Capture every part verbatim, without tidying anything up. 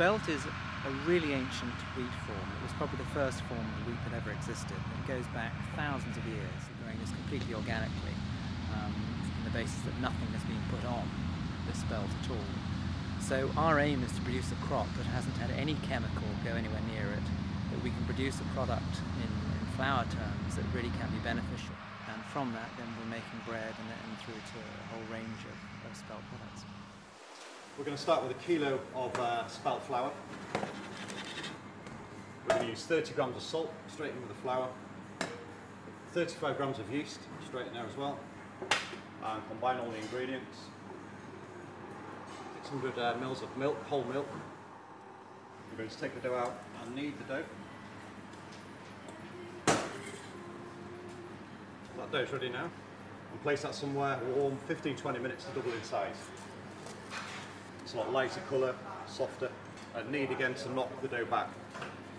Spelt is a really ancient reed form. It was probably the first form of the reed that ever existed. It goes back thousands of years, growing just completely organically, um, on the basis that nothing has been put on the spelt at all. So our aim is to produce a crop that hasn't had any chemical go anywhere near it, that we can produce a product in, in flour terms that really can be beneficial. And from that, then we're making bread and, and through to a whole range of, of spelt products. We're going to start with a kilo of uh, spelt flour. We're going to use thirty grams of salt, straight in with the flour. thirty-five grams of yeast, straight in there as well. And combine all the ingredients. six hundred uh, mils of milk, whole milk. We're going to take the dough out and knead the dough. That dough's ready now. And place that somewhere warm, fifteen to twenty minutes to double in size. It's a lot lighter colour, softer, and knead again to knock the dough back,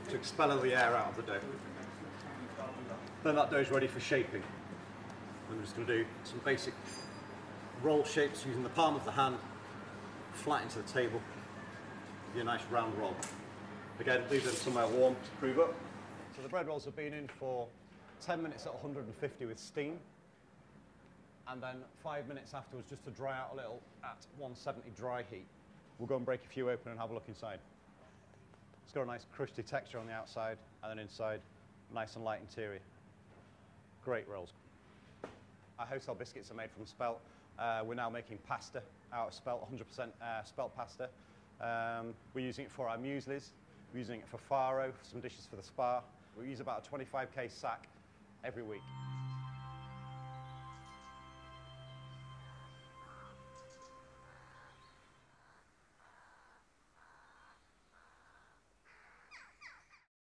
to expel all the air out of the dough. Then that dough is ready for shaping. I'm just going to do some basic roll shapes using the palm of the hand, flat into the table, give you a nice round roll. Again, leave them somewhere warm to prove up. So the bread rolls have been in for ten minutes at one hundred and fifty with steam, and then five minutes afterwards just to dry out a little at one seventy dry heat. We'll go and break a few open and have a look inside. It's got a nice crusty texture on the outside, and then inside, nice and light interior. Great rolls. Our hotel biscuits are made from spelt. Uh, we're now making pasta out of spelt, one hundred percent uh, spelt pasta. Um, we're using it for our mueslis. We're using it for farro, for some dishes for the spa. We use about a twenty-five K sack every week.